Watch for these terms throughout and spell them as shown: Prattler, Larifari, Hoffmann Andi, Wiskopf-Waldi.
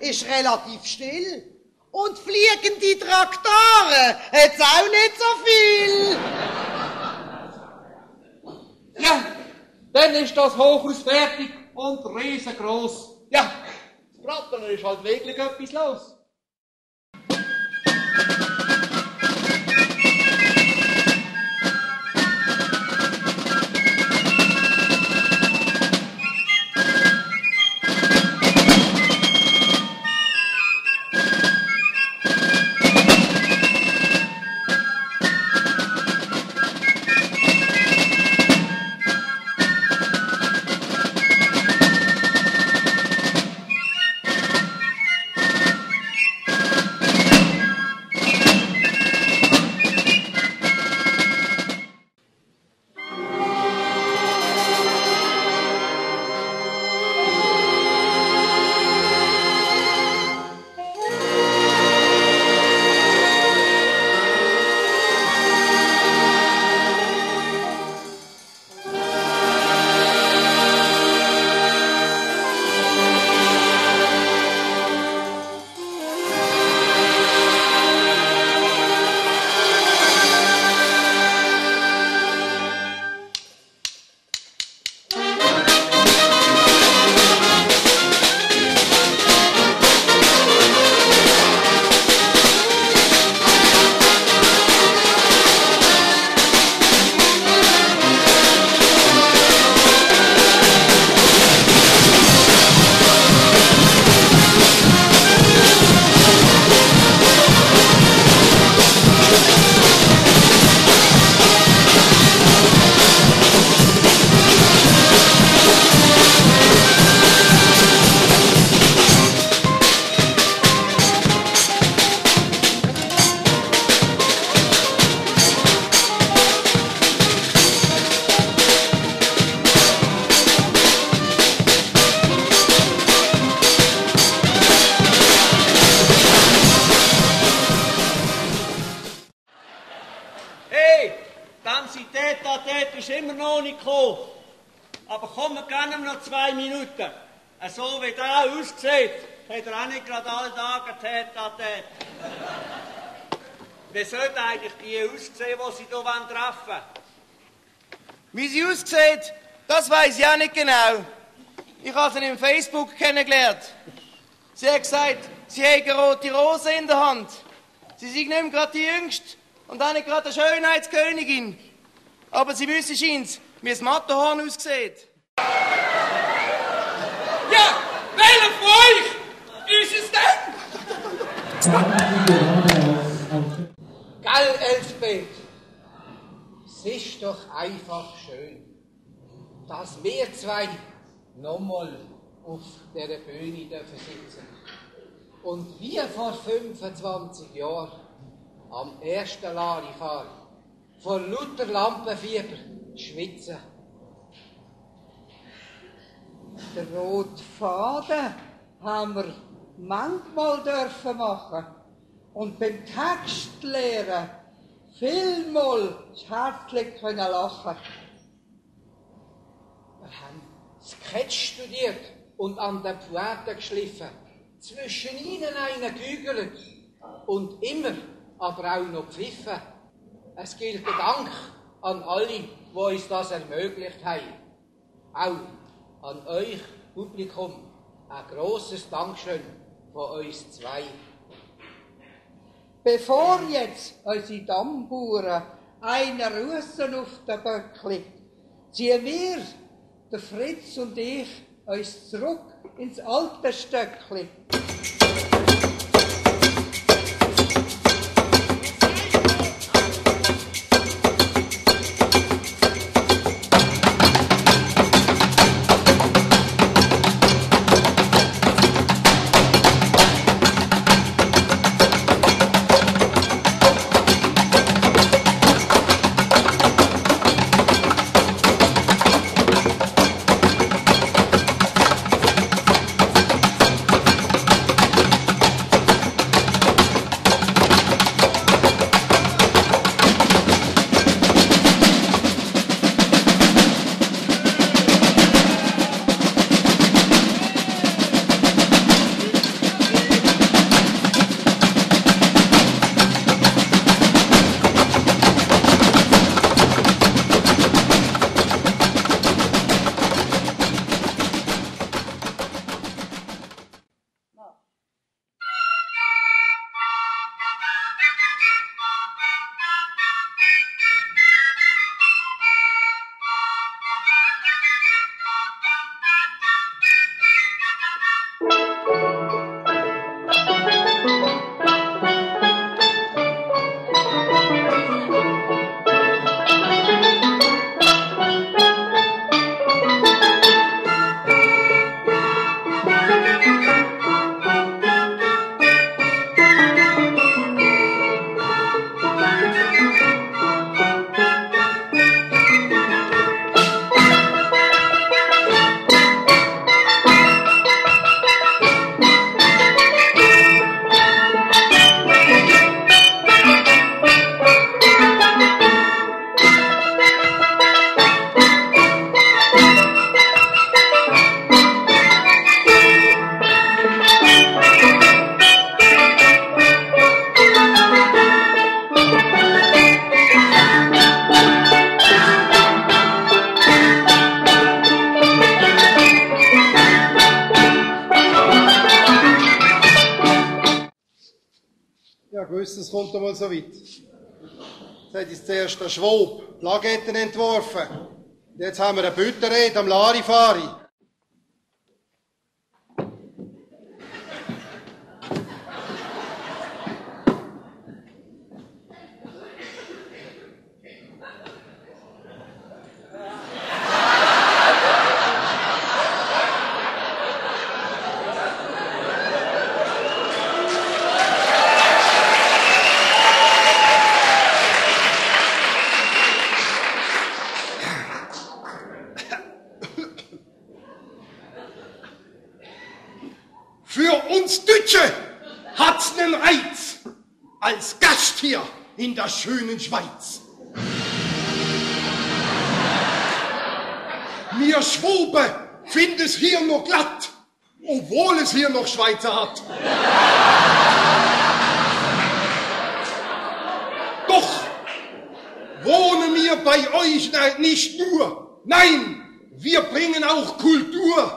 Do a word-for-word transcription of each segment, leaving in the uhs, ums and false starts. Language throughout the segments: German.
Ist relativ still und fliegende Traktare hat's auch nicht so viel. Ja, dann ist das Hochhaus fertig und riesengroß. Ja, das Prattler ist halt wirklich etwas los. ist immer noch nicht gekommen. Aber komm, wir geben ihm noch zwei Minuten. So wie der aussieht, hat er auch nicht gerade alle Tage getätet an den. Wie sollten eigentlich die aussehen, die Sie hier treffen wollen? Wie sie aussieht, das weiss ich auch nicht genau. Ich habe sie im Facebook kennengelernt. Sie hat gesagt, sie hat eine rote Rose in der Hand. Sie sei nicht mehr gerade die Jüngste und auch nicht gerade eine Schönheitskönigin. Aber sie wissen scheint, wie das Matterhorn aussieht. Ja, welcher von euch ist es denn? Gell, Elsbeth, es ist doch einfach schön, dass wir zwei nochmal auf dieser Bühne dürfen sitzen. Und wie vor fünfundzwanzig Jahren am ersten Larifari vor lauter Lampenfieber schwitzen. Den roten Faden haben wir manchmal dürfen machen und beim Text lehren vielmal herzlich können lachen. Wir haben Sketch studiert und an den Poeten geschliffen, zwischen ihnen einen gegügelt und immer aber auch noch pfiffen. Es gilt der Dank an alle, die uns das ermöglicht haben. Auch an euch, Publikum, ein grosses Dankeschön von uns zwei. Bevor jetzt unsere Dammbauern einer Russen auf den Böckli, ziehen wir, der Fritz und ich, uns zurück ins alte Stöckli. Das kommt einmal so weit. Jetzt hat uns zuerst der Schwab Plaketten entworfen. Und jetzt haben wir eine Büttenrede am Larifari. Als Gast hier in der schönen Schweiz. mir schwobe, find es hier nur glatt, obwohl es hier noch Schweizer hat. Doch wohne mir bei euch nicht nur, nein, wir bringen auch Kultur.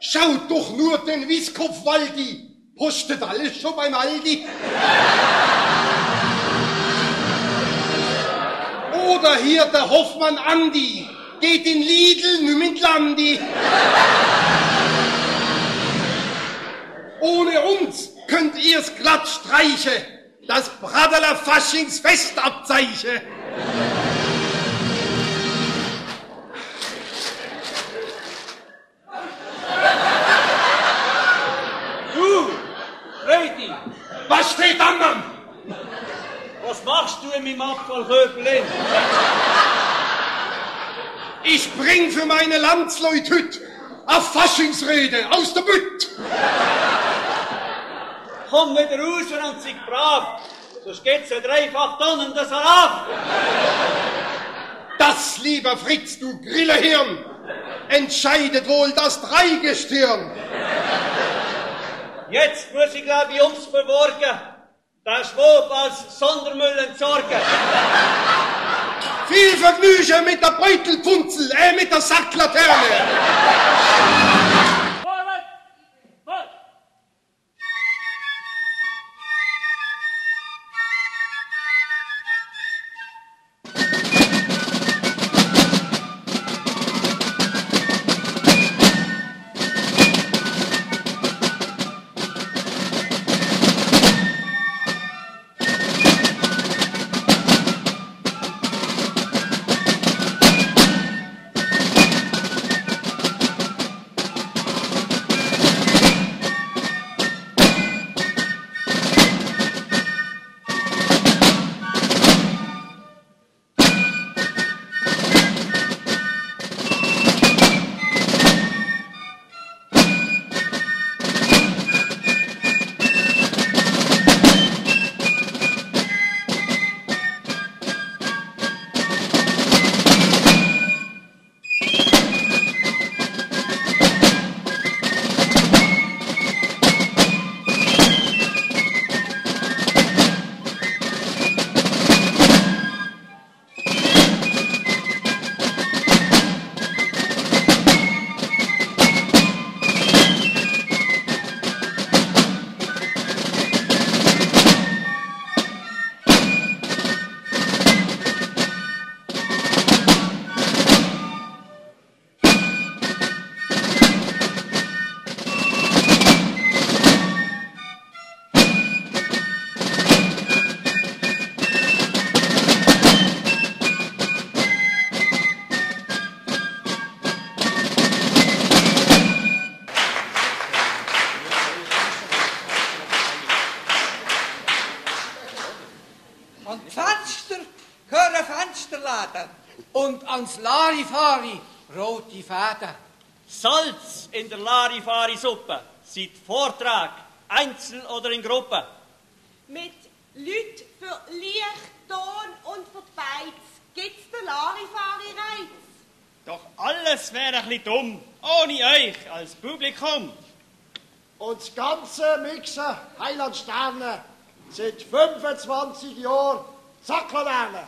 Schaut doch nur den Wiskopf-Waldi, postet alles schon beim Aldi. Oder hier der Hoffmann Andi, geht in Lidl, nimm in Landi. Ohne uns könnt ihr's glatt streiche, das Prattler Faschingsfestabzeiche. Du, Röti, was steht an, Mann? Was machst du in meinem Abfallköbel? Ich bring für meine Landsleut hüt a Faschingsrede aus der Bütt. Komm wieder raus und sei brav, sonst geht's ja dreifach dann in das Arab. Das, lieber Fritz, du Grillehirn, entscheidet wohl das Dreigestirn. Jetzt muss ich, glaube ich, ums Verborgen, der Schwab als Sondermüll entsorgen. Viel Vergnügen mit der Beutelpunzel, äh, mit der Sacklaterne. Ans Larifari rote Fäden. Salz in der Larifari-Suppe, seit Vortrag, einzeln oder in Gruppe. Mit Leuten für Licht, Ton und für die Beiz gibt's den Larifari-Reiz. Doch alles wäre ein bisschen dumm, ohne euch als Publikum. Und das ganze Mixen, Heiland Sterne, seit fünfundzwanzig Jahren Sacklerlernen.